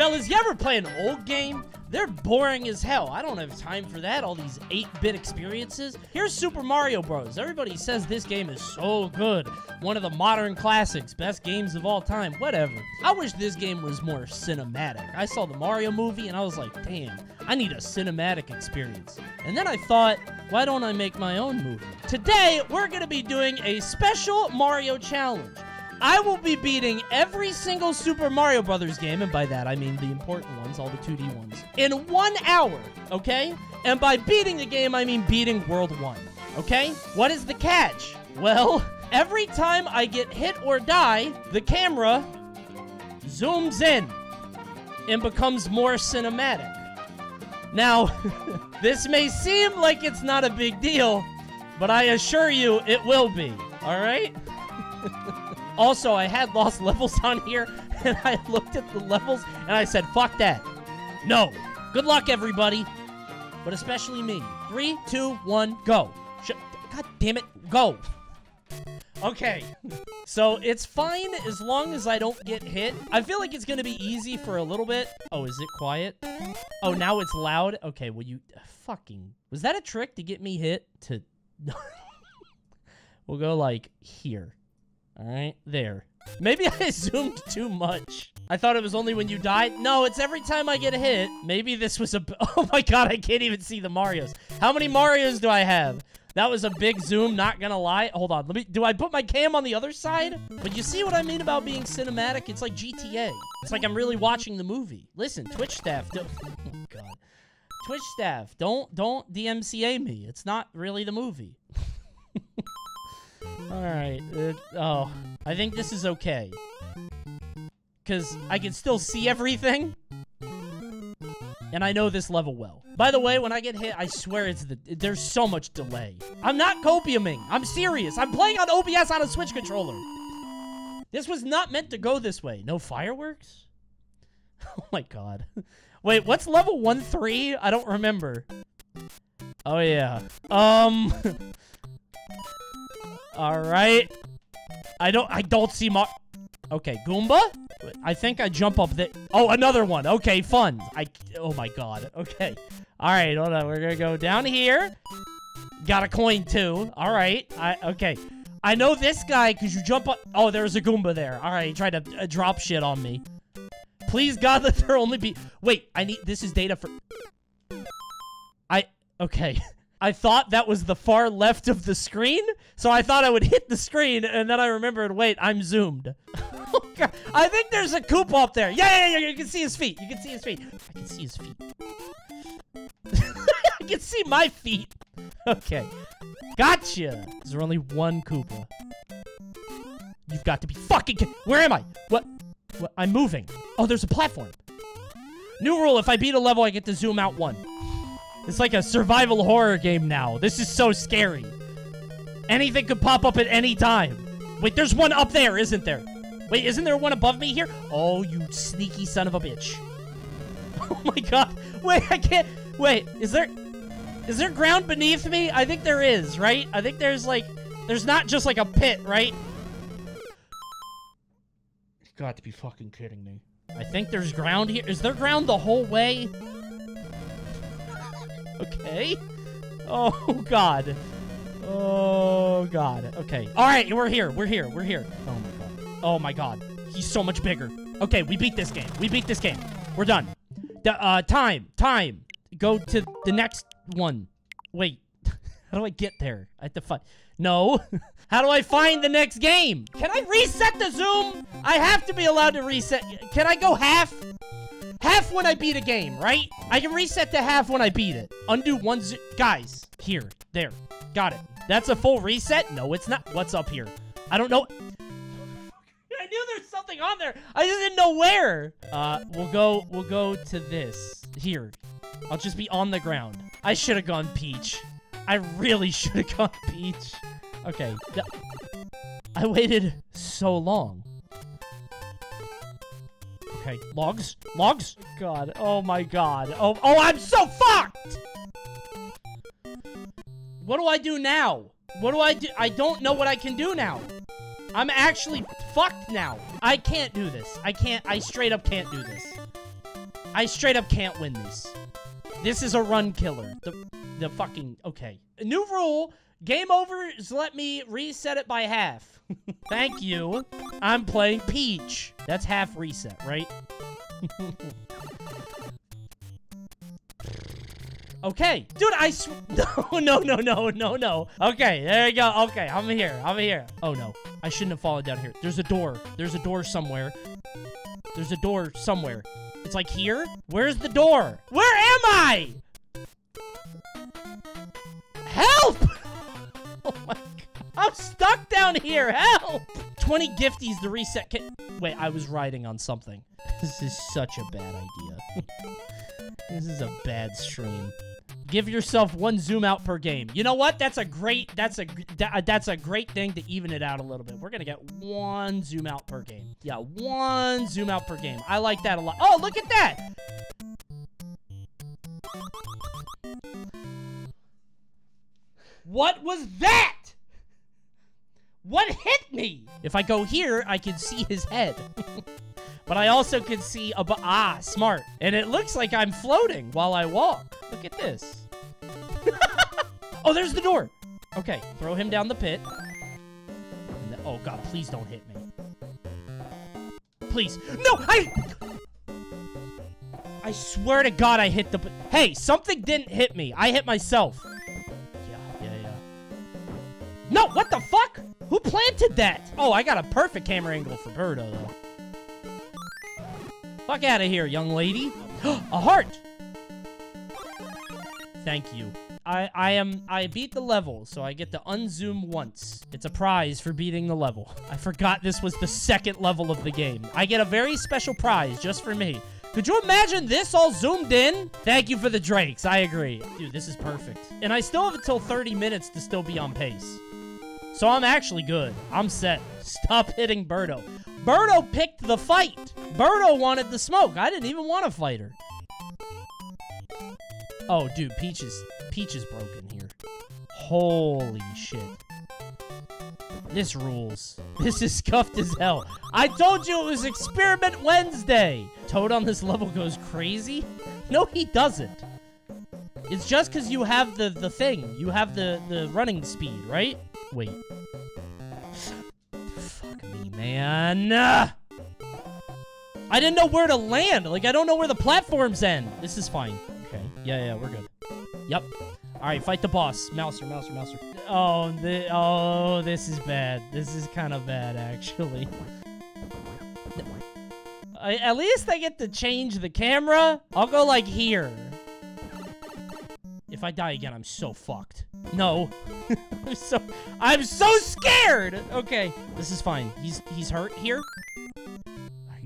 Fellas, you ever play an old game? They're boring as hell. I don't have time for that, all these 8-bit experiences. Here's Super Mario Bros. Everybody says this game is so good. One of the modern classics, best games of all time, whatever. I wish this game was more cinematic. I saw the Mario movie and I was like, damn, I need a cinematic experience. And then I thought, why don't I make my own movie? Today, we're gonna be doing a special Mario challenge. I will be beating every single Super Mario Brothers game, and by that I mean the important ones, all the 2D ones, in 1 hour, okay? And by beating the game, I mean beating World 1, okay? What is the catch? Well, every time I get hit or die, the camera zooms in and becomes more cinematic. Now, this may seem like it's not a big deal, but I assure you it will be, all right? Also, I had lost levels on here, and I looked at the levels, and I said, fuck that. No. Good luck, everybody. But especially me. 3, 2, 1, go. God damn it. Go. Okay. So, it's fine as long as I don't get hit. I feel like it's gonna be easy for a little bit. Oh, is it quiet? Oh, now it's loud? Okay, well, you... Fucking... Was that a trick to get me hit? To... We'll go, like, here. All right, there. Maybe I zoomed too much. I thought it was only when you died. No, it's every time I get hit. Maybe this was a... Oh, my God, I can't even see the Marios. How many Marios do I have? That was a big zoom, not gonna lie. Hold on, let me... Do I put my cam on the other side? But you see what I mean about being cinematic? It's like GTA. It's like I'm really watching the movie. Listen, Twitch staff... Oh, God. Twitch staff, don't DMCA me. It's not really the movie. Alright, oh, I think this is okay. Because I can still see everything. And I know this level well. By the way, when I get hit, I swear it's there's so much delay. I'm not copiuming. I'm serious. I'm playing on OBS on a Switch controller. This was not meant to go this way. No fireworks? Oh my God. Wait, what's level 1-3? I don't remember. Oh yeah. All right. I don't see Mar... Okay, Goomba? I think I jump up there. Oh, another one. Okay, fun. Oh, my God. Okay. All right, hold on. We're gonna go down here. Got a coin, too. All right. Okay. I know this guy, because you jump up... Oh, there was a Goomba there. All right, he tried to drop shit on me. Please, God, let there only be... Wait, I need... This is data for... Okay. I thought that was the far left of the screen, so I thought I would hit the screen, and then I remembered, wait, I'm zoomed. Oh, God. I think there's a Koopa up there. Yeah, you can see his feet. You can see his feet. I can see his feet. I can see my feet. Okay. Gotcha. Is there only one Koopa? You've got to be fucking kidding. Where am I? What? I'm moving. Oh, there's a platform. New rule, if I beat a level, I get to zoom out one. It's like a survival horror game now. This is so scary. Anything could pop up at any time. Wait, there's one up there, isn't there? Wait, isn't there one above me here? Oh, you sneaky son of a bitch. Oh my God. Wait, I can't. Wait, is there ground beneath me? I think there is, right? I think there's like, there's not just like a pit, right? You've got to be fucking kidding me. I think there's ground here. Is there ground the whole way? Okay. Oh, God. Oh, God. Okay. All right, we're here. Oh, my God. Oh, my God. He's so much bigger. Okay, we beat this game. We're done. Time. Go to the next one. Wait. How do I get there? I have to find... No. How do I find the next game? Can I reset the zoom? I have to be allowed to reset. Can I go half? Half when I beat a game, right? I can reset to half when I beat it. Undo one zoom. Guys, here, there. Got it. That's a full reset? No, it's not. What's up here? I don't know. I knew there's something on there. I just didn't know where. We'll go to this. Here. I'll just be on the ground. I should have gone Peach. I really should have gone Peach. Okay. I waited so long. Okay, logs. God, oh my God. Oh, I'm so fucked! What do I do now? What do I do? I don't know what I can do now. I'm actually fucked now. I can't do this. I straight up can't do this. I straight up can't win this. This is a run killer. The fucking... Okay. A new rule. Game over is let me reset it by half. Thank you. I'm playing Peach. That's half reset, right? Okay. Dude, I swear. No. Okay, there you go. Okay, I'm here. Oh, no. I shouldn't have fallen down here. There's a door. There's a door somewhere. It's like here? Where's the door? Where am I? Help! Oh, my God. I'm stuck down here. Help! 20 gifties to reset kit. Wait, I was riding on something. This is such a bad idea. This is a bad stream. Give yourself one zoom out per game. You know what? That's a great thing to even it out a little bit. We're gonna get one zoom out per game. Yeah, one zoom out per game. I like that a lot. Oh, look at that! What was that? What hit me? If I go here, I can see his head. But I also can see a... Ah, smart. And it looks like I'm floating while I walk. Look at this. Oh, there's the door. Okay, throw him down the pit. Oh, God, please don't hit me. Please. No, I swear to God I hit the... Hey, something didn't hit me. I hit myself. Yeah. No, what the fuck? Who planted that? Oh, I got a perfect camera angle for Birdo, though. Fuck out of here, young lady. A heart! Thank you. I beat the level, so I get to unzoom once. It's a prize for beating the level. I forgot this was the second level of the game. I get a very special prize just for me. Could you imagine this all zoomed in? Thank you for the drakes. I agree. Dude, this is perfect. And I still have until 30 minutes to still be on pace. So I'm actually good. I'm set. Stop hitting Birdo. Birdo picked the fight. Birdo wanted the smoke. I didn't even want to fight her. Oh, dude, Peach is broken here. Holy shit. This rules. This is scuffed as hell. I told you it was Experiment Wednesday. Toad on this level goes crazy? No, he doesn't. It's just because you have the thing. You have the running speed, right? Wait. Fuck me, man. I didn't know where to land. Like, I don't know where the platforms end. This is fine. Okay. Yeah, we're good. Yep. All right, fight the boss. Mouser. Oh, this is bad. This is kind of bad, actually. At least I get to change the camera. I'll go, like, here. If I die again, I'm so fucked. No. I'm so scared! Okay. This is fine. He's hurt here.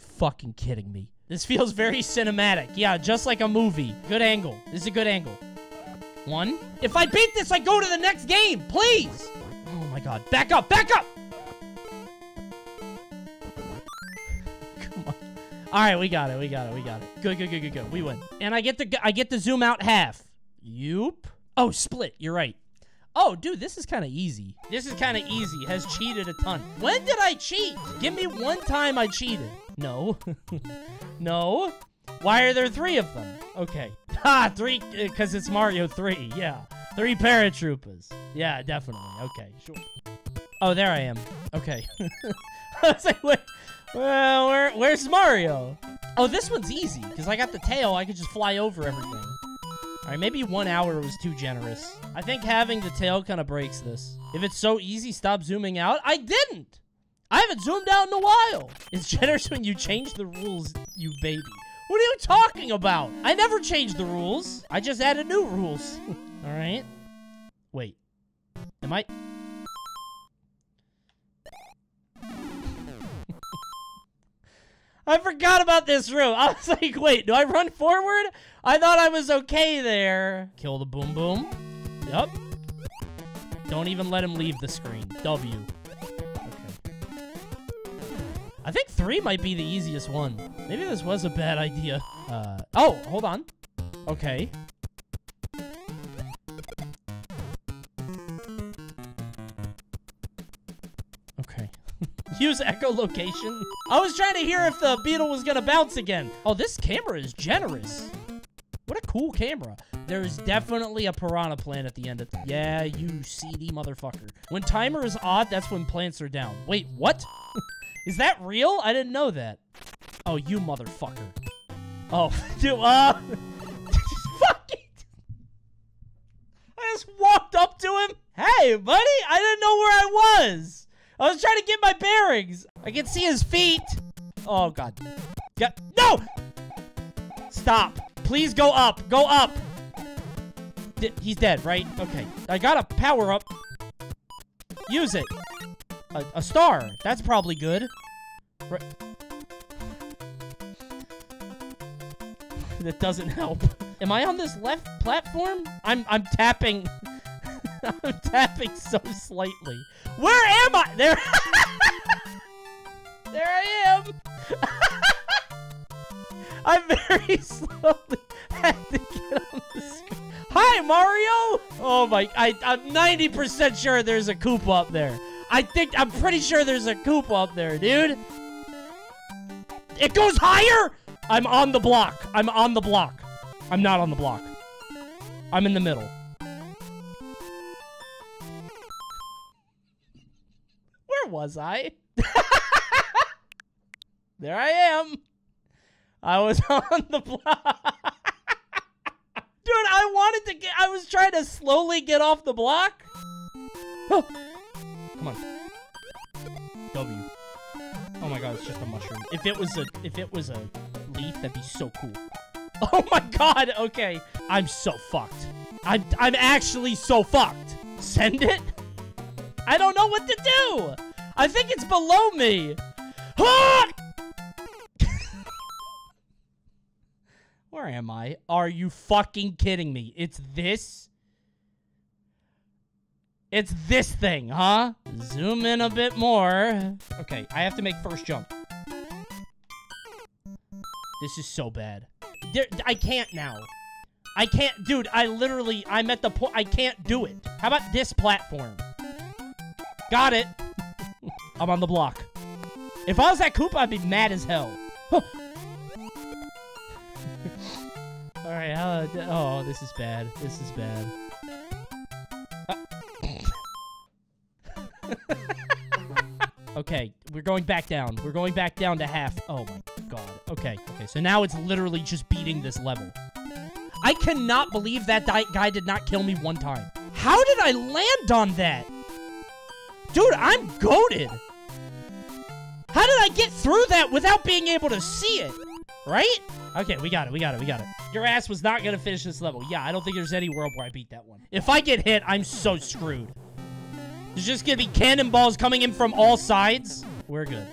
Fucking kidding me. This feels very cinematic. Yeah, just like a movie. Good angle. This is a good angle. One. If I beat this, I go to the next game, please. Oh my God. Back up. Come on. All right, we got it. Good. We win. And I get to zoom out half. Yoop. Oh, split. You're right. Oh, dude, this is kind of easy. Has cheated a ton. When did I cheat? Give me one time I cheated. No. No. Why are there three of them? Okay. Ha, three, because it's Mario 3. Yeah. Three paratroopers. Yeah, definitely. Okay, sure. Oh, there I am. Okay. I was like, wait, well, where's Mario? Oh, this one's easy, because I got the tail. I could just fly over everything. All right, maybe 1 hour was too generous. I think having the tail kind of breaks this. If it's so easy, stop zooming out. I didn't! I haven't zoomed out in a while. It's generous when you change the rules, you baby. What are you talking about? I never changed the rules. I just added new rules. All right. Wait. Am I? I forgot about this room. I was like, wait, do I run forward? I thought I was okay there. Kill the boom boom. Yup. Don't even let him leave the screen. W. I think 3 might be the easiest one. Maybe this was a bad idea. Oh, hold on. Okay. Okay. use echolocation? I was trying to hear if the beetle was gonna bounce again. Oh, this camera is generous. What a cool camera. There is definitely a piranha plant at the end of that. Yeah, you seedy motherfucker. When timer is odd, that's when plants are down. Wait, what? Is that real? I didn't know that. Oh, you motherfucker. Oh, dude, fuck it. I just walked up to him. Hey, buddy, I didn't know where I was. I was trying to get my bearings. I can see his feet. Oh, God. Yeah. No! Stop. Please go up. Go up. He's dead, right? Okay. I got a power up. Use it. A star. That's probably good. Right. That doesn't help. Am I on this left platform? I'm tapping. I'm tapping so slightly. Where am I? There. There I am. I'm very slowly had to get on the screen. Hi, Mario! Oh my, I'm 90% sure there's a Koopa up there. I'm pretty sure there's a Koopa up there, dude. It goes higher? I'm on the block. I'm on the block. I'm not on the block. I'm in the middle. Where was I? There I am. I was on the block. Dude, I was trying to slowly get off the block. Oh. Come on. W. Oh my god, it's just a mushroom. If it was a leaf, that'd be so cool. Oh my god, okay. I'm so fucked. I'm actually so fucked. Send it? I don't know what to do. I think it's below me. Ah! Where am I? Are you fucking kidding me? It's this? It's this thing, huh? Zoom in a bit more. Okay, I have to make first jump. This is so bad. I can't now. I can't, dude, I'm at the point, I can't do it. How about this platform? Got it. I'm on the block. If I was that Koopa, I'd be mad as hell. Huh. All right, oh, this is bad. This is bad. Okay, we're going back down. We're going back down to half. Oh, my God. Okay, so now it's literally just beating this level. I cannot believe that guy did not kill me one time. How did I land on that? Dude, I'm goated. How did I get through that without being able to see it? Right? Okay, we got it. Your ass was not gonna finish this level. Yeah, I don't think there's any world where I beat that one. If I get hit, I'm so screwed. There's just gonna be cannonballs coming in from all sides. We're good.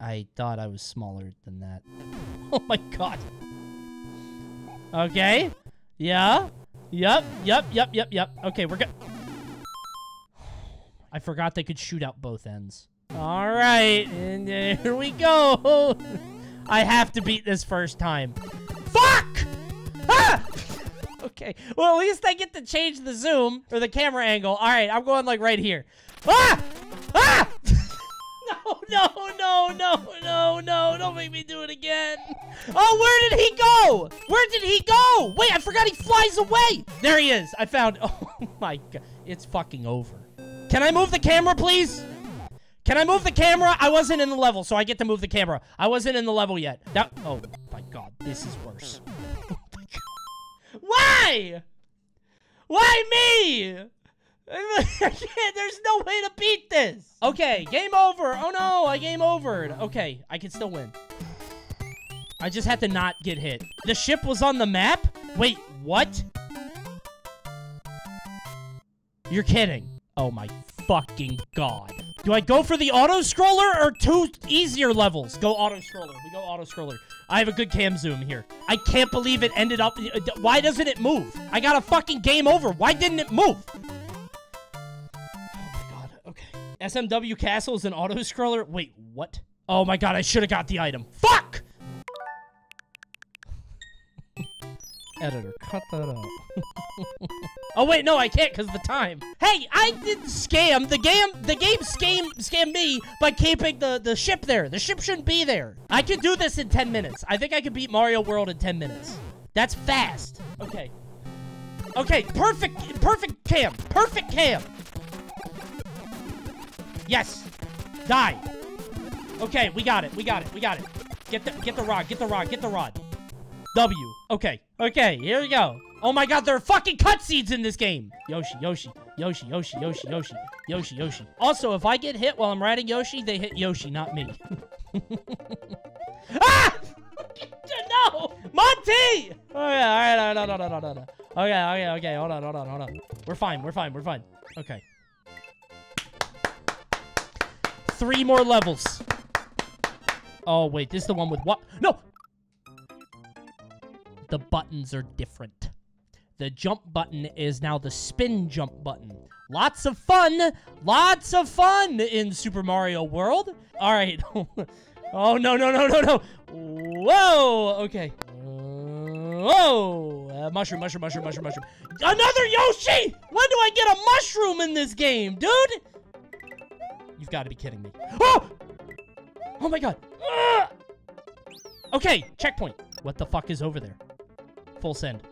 I thought I was smaller than that. Oh my god. Okay. Yeah. Yep. Okay, we're good. I forgot they could shoot out both ends. All right, and here we go. I have to beat this first time. Fuck! Ah! Okay, well, at least I get to change the zoom or the camera angle. All right, I'm going like right here. Ah! Ah! No, don't make me do it again. Oh, where did he go? Wait, I forgot he flies away. There he is. I found, oh my God, it's fucking over. Can I move the camera, please? Can I move the camera? I wasn't in the level, so I get to move the camera. I wasn't in the level yet. That, oh my god, this is worse. Why? Why me? There's no way to beat this. Okay, game over. Oh no, I game overed. Okay, I can still win. I just had to not get hit. The ship was on the map? Wait, what? You're kidding. Oh my fucking god. Do I go for the auto-scroller or two easier levels? Go auto-scroller. We go auto-scroller. I have a good cam zoom here. I can't believe it ended up... Why doesn't it move? I got a fucking game over. Why didn't it move? Oh, my God. Okay. SMW Castle is an auto-scroller? Wait, what? Oh, my God. I should have got the item. Fuck! Editor, cut that out. Oh wait, no, I can't because of the time. Hey, I didn't scam. The game scammed me by keeping the ship there. The ship shouldn't be there. I can do this in 10 minutes. I think I can beat Mario World in 10 minutes. That's fast. Okay. Okay, perfect cam. Yes. Die. Okay, we got it. Get the rod. W. Okay, here we go. Oh my god, there are fucking cutscenes in this game! Yoshi. Also, if I get hit while I'm riding Yoshi, they hit Yoshi, not me. Ah! No! Monty! Alright, no. Okay, hold on. We're fine. Okay. 3 more levels. Oh, wait, this is the one with what? No! The buttons are different. The jump button is now the spin jump button. Lots of fun in Super Mario World. All right. Oh, no. Whoa, okay. Whoa. Mushroom. Another Yoshi! When do I get a mushroom in this game, dude? You've got to be kidding me. Oh! Oh, my God. Okay, checkpoint. What the fuck is over there? Full send.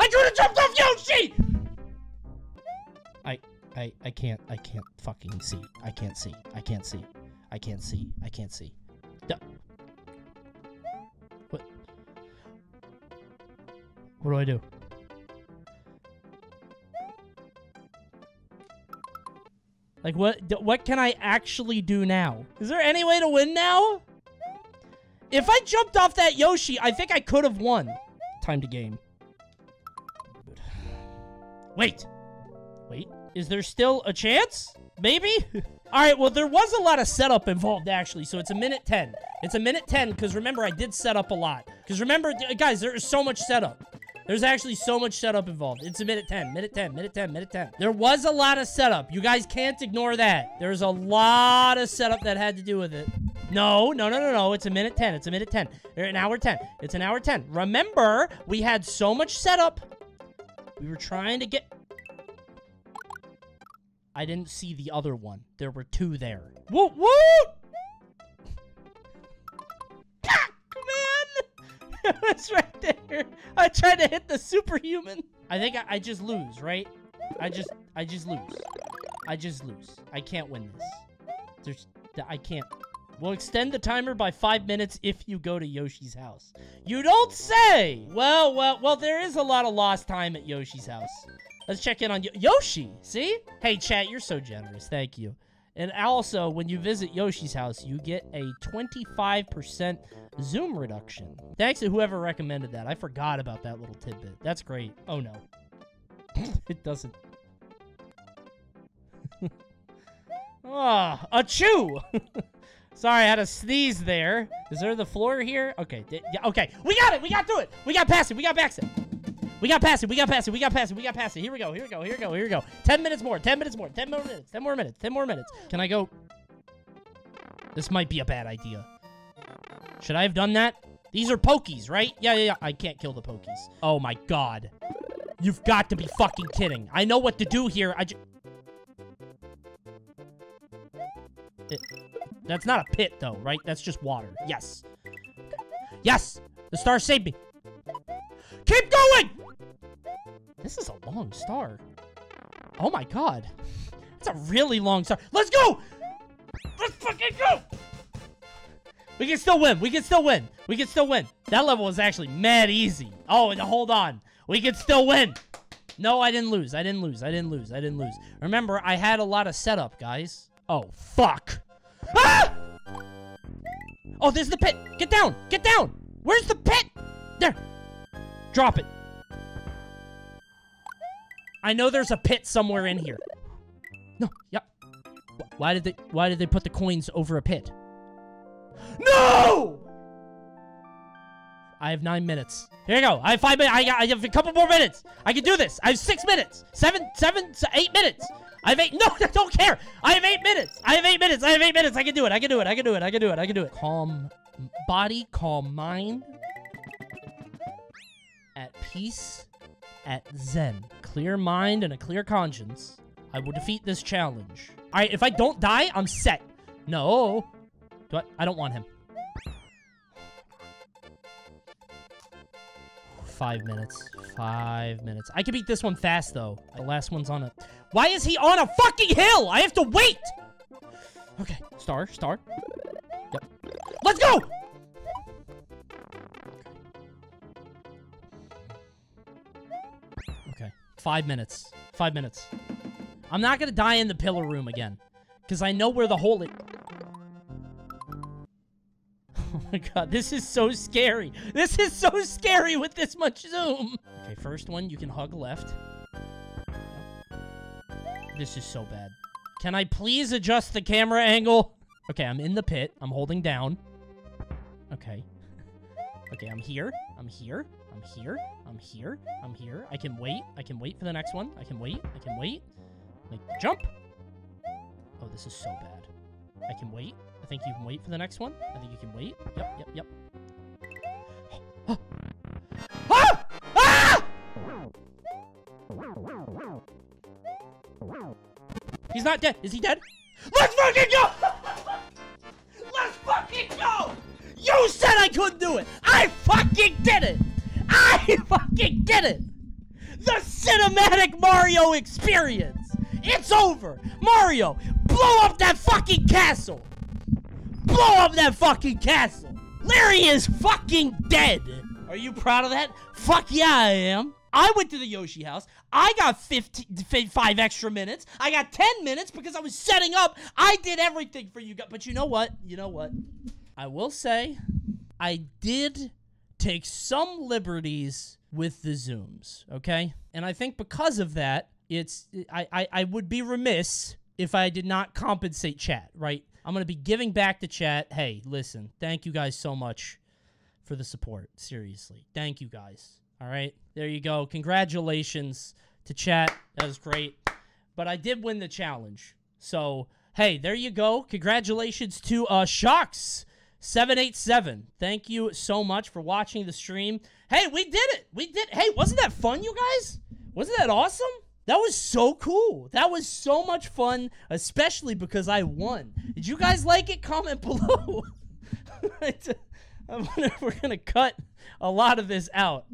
I could have jumped off Yoshi! I can't fucking see. I can't see. What do I do? Like, what can I actually do now? Is there any way to win now? If I jumped off that Yoshi, I think I could have won. Time to game. Wait. Is there still a chance? Maybe? All right, well, there was a lot of setup involved, actually, so it's a minute 10. It's a minute 10, because remember, I did set up a lot. Because remember, guys, there is so much setup. There's actually so much setup involved. It's a minute 10. There was a lot of setup. You guys can't ignore that. There's a lot of setup that had to do with it. No. It's a minute 10. It's an hour 10. Remember, we had so much setup. We were trying to get... I didn't see the other one. There were 2 there. Woo! It's right there. I tried to hit the superhuman. I think I just lose, right? I just lose. I can't win this. I can't. We'll extend the timer by 5 minutes if you go to Yoshi's house. You don't say! Well, there is a lot of lost time at Yoshi's house. Let's check in on Yoshi, see? Hey, chat, you're so generous. Thank you. And also, when you visit Yoshi's house, you get a 25% zoom reduction. Thanks to whoever recommended that. I forgot about that little tidbit. That's great. Oh, no. It doesn't. Ah, achoo! Sorry, I had a sneeze there. Is there the floor here? Okay. Okay. We got it! We got through it! We got past it! We got past it. Here we go. 10 more minutes. Can I go? This might be a bad idea. Should I have done that? These are Pokies, right? Yeah. I can't kill the Pokies. Oh my god. You've got to be fucking kidding. I know what to do here. That's not a pit though, right? That's just water. Yes! The star saved me. Keep going! This is a long star. Oh my god. That's a really long star. Let's go! Let's fucking go! We can still win. That level was actually mad easy. Oh, and hold on. We can still win. No, I didn't lose. Remember, I had a lot of setup, guys. Oh, fuck. Ah! Oh, there's the pit. Get down. Where's the pit? There. Drop it. I know there's a pit somewhere in here. No, yep. Why did they put the coins over a pit? No! I have 9 minutes. Here you go. I have 5 minutes. I have a couple more minutes. I can do this. I have 6 minutes. 8 minutes. I have 8. No, I don't care. I have eight minutes. I can do it. I can do it. Calm body, calm mind, at peace, at zen. Clear mind and a clear conscience, I will defeat this challenge. All right, if I don't die, I'm set. No. Do I don't want him. 5 minutes. 5 minutes. I can beat this one fast, though. The last one's on a... Why is he on a fucking hill? I have to wait! Okay. Star. Star. Yep. Let's go! Okay. 5 minutes. 5 minutes. I'm not gonna die in the pillar room again. Because I know where the hole is... Oh my god, this is so scary. This is so scary with this much zoom. Okay, first one, you can hug left. This is so bad. Can I please adjust the camera angle? Okay, I'm in the pit. I'm holding down. Okay. Okay, I'm here. I'm here. I'm here. I'm here. I'm here. I can wait. I can wait for the next one. I can wait. I can wait. Make the jump. Oh, this is so bad. I can wait. I think you can wait for the next one. I think you can wait. Yep. Ah! Ah! He's not dead. Is he dead? Let's fucking go! Let's fucking go! You said I couldn't do it! I fucking did it! I fucking did it! The cinematic Mario experience! It's over! Mario, blow up that fucking castle! Blow up that fucking castle! Larry is fucking dead! Are you proud of that? Fuck yeah, I am. I went to the Yoshi house. I got 5 extra minutes. I got 10 minutes because I was setting up. I did everything for you guys. But you know what? You know what? I will say, I did take some liberties with the zooms, okay? And I think because of that, I would be remiss if I did not compensate chat, right? I'm going to be giving back to chat. Hey, listen, thank you guys so much for the support. Seriously. Thank you guys. All right. There you go. Congratulations to chat. That was great. But I did win the challenge. So, hey, there you go. Congratulations to Shocks787. Thank you so much for watching the stream. Hey, we did it. We did. Hey, wasn't that fun, you guys? Wasn't that awesome? That was so cool. That was so much fun, especially because I won. Did you guys like it? Comment below. I wonder if we're going to cut a lot of this out.